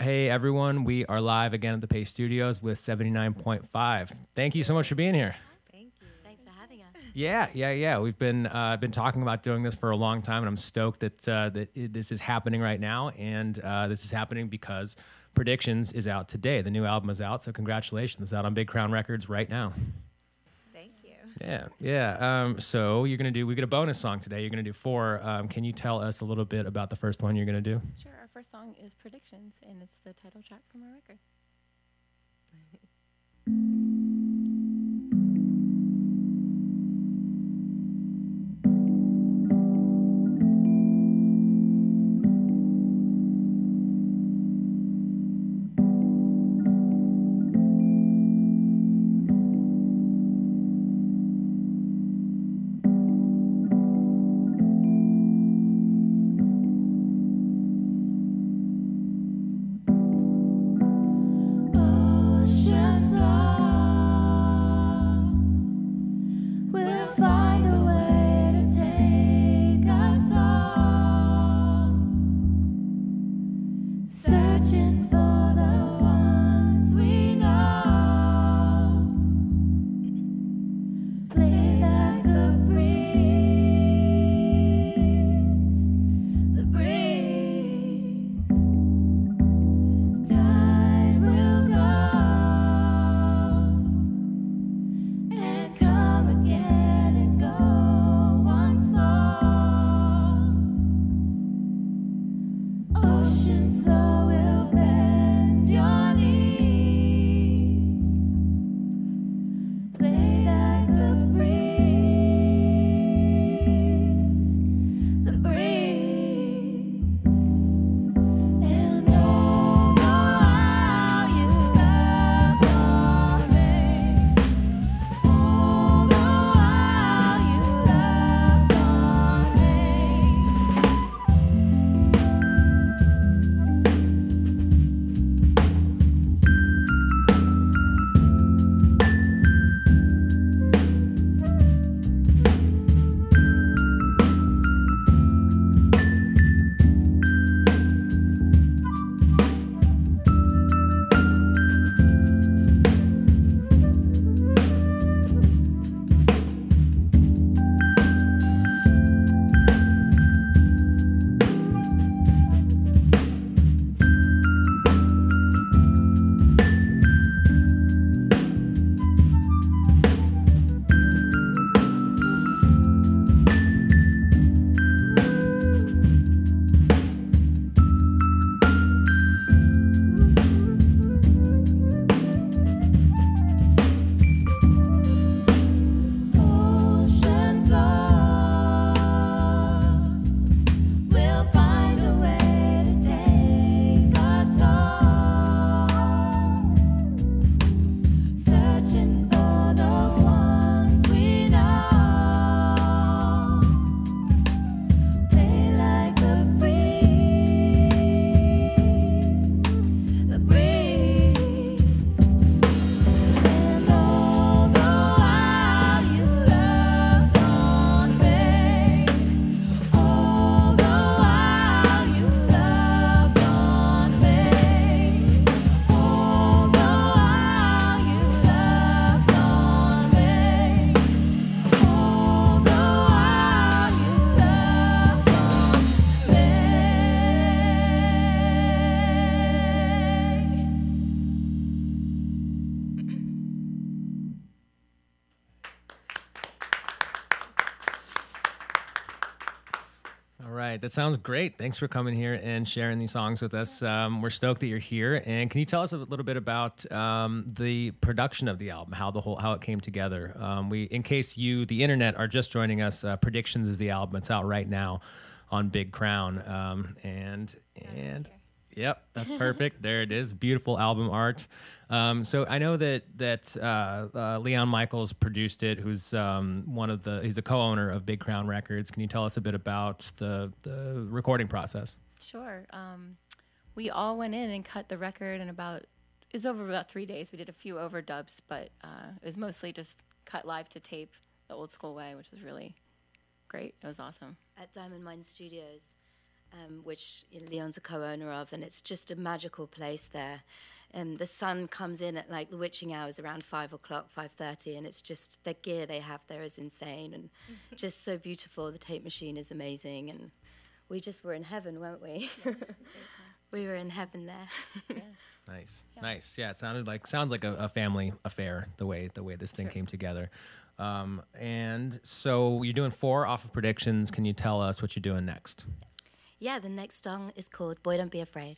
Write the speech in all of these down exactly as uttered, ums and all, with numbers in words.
Hey, everyone. We are live again at the Paste Studios with seventy-nine point five. Thank you so much for being here. Thank you. Thanks for having us. Yeah, yeah, yeah. We've been uh, been talking about doing this for a long time, and I'm stoked that, uh, that it, this is happening right now. And uh, this is happening because Predictions is out today. The new album is out, so congratulations. It's out on Big Crown Records right now. Thank you. Yeah, yeah. Um, so you're going to do, we get a bonus song today. You're going to do four. Um, can you tell us a little bit about the first one you're going to do? Sure. Our first song is Predictions, and it's the title track from our record. That sounds great. Thanks for coming here and sharing these songs with us. Um, we're stoked that you're here. And can you tell us a little bit about um, the production of the album, how the whole how it came together? Um, we, in case you, the internet, are just joining us, uh, Predictions is the album. It's out right now on Big Crown. Um, and and yep, that's perfect. There it is. Beautiful album art. Um, so I know that that uh, uh, Leon Michaels produced it, who's um, one of the he's the co-owner of Big Crown Records. Can you tell us a bit about the the recording process? Sure. Um, we all went in and cut the record in about it was over about three days. We did a few overdubs, but uh, it was mostly just cut live to tape the old school way, which was really great. It was awesome at Diamond Mine Studios. um, which Leon's a co-owner of, and it's just a magical place there. Um, the sun comes in at like the witching hours around five o'clock, five thirty, and it's just the gear they have there is insane and just so beautiful. The tape machine is amazing, and we just were in heaven, weren't we? Yeah, we were in heaven there. Yeah. Nice, yeah. nice. Yeah, it sounded like sounds like a, a family affair the way the way this thing sure. came together. Um, and so you're doing four off of Predictions. Can you tell us what you're doing next? Yeah, the next song is called "Boy Don't Be Afraid."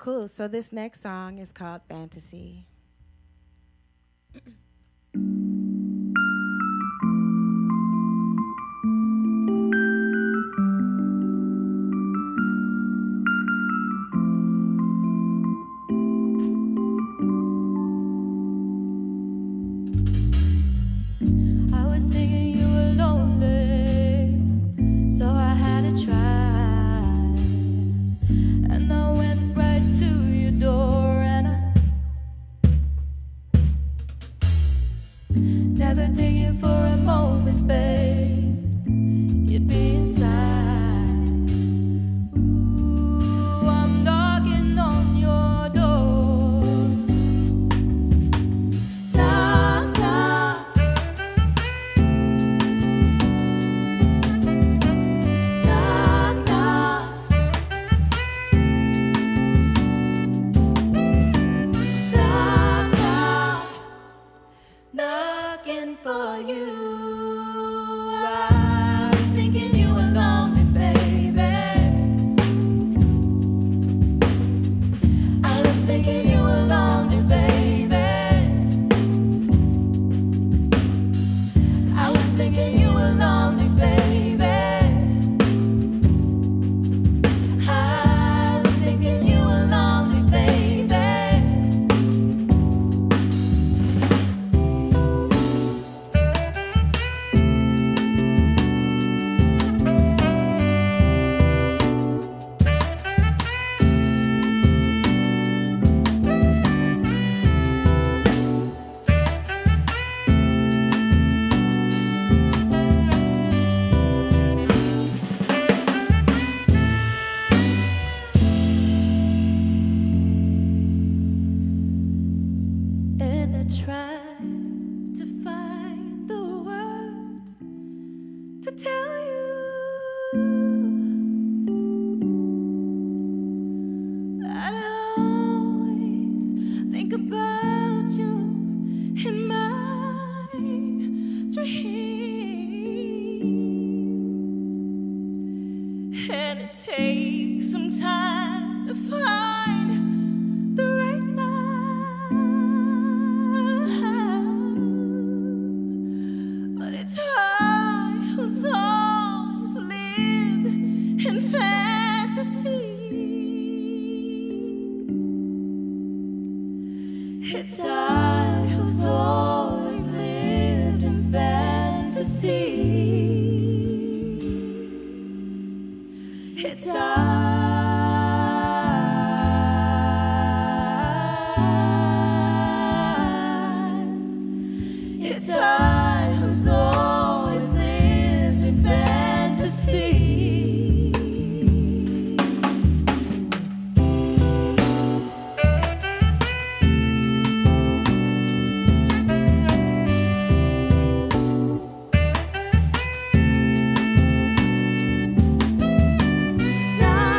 Cool, so this next song is called "Fantasy." to tell you that I always think about you in my dreams, and it takes some time to find the right love, but it's hard. Songs live in fantasy. It's I who's always lived in fantasy. It's I. It's I who's always lived in fantasy. Now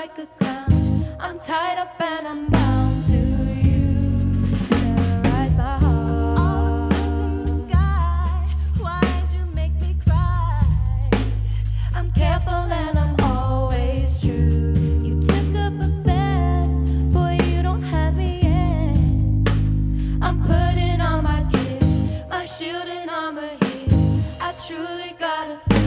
like a clown. I'm tied up and I'm bound to you. Terrorize my heart. All the way to the sky, why'd you make me cry? I'm careful and I'm always true. You took up a bed, boy, you don't have me yet. I'm putting on my gear, my shield and armor here. I truly gotta feel.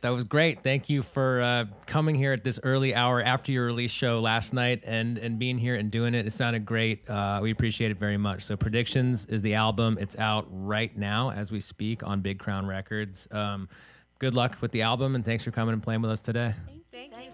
That was great. Thank you for uh, coming here at this early hour after your release show last night and, and being here and doing it. It sounded great. Uh, we appreciate it very much. So Predictions is the album. It's out right now as we speak on Big Crown Records. Um, good luck with the album, and thanks for coming and playing with us today. Thank you. Thank you.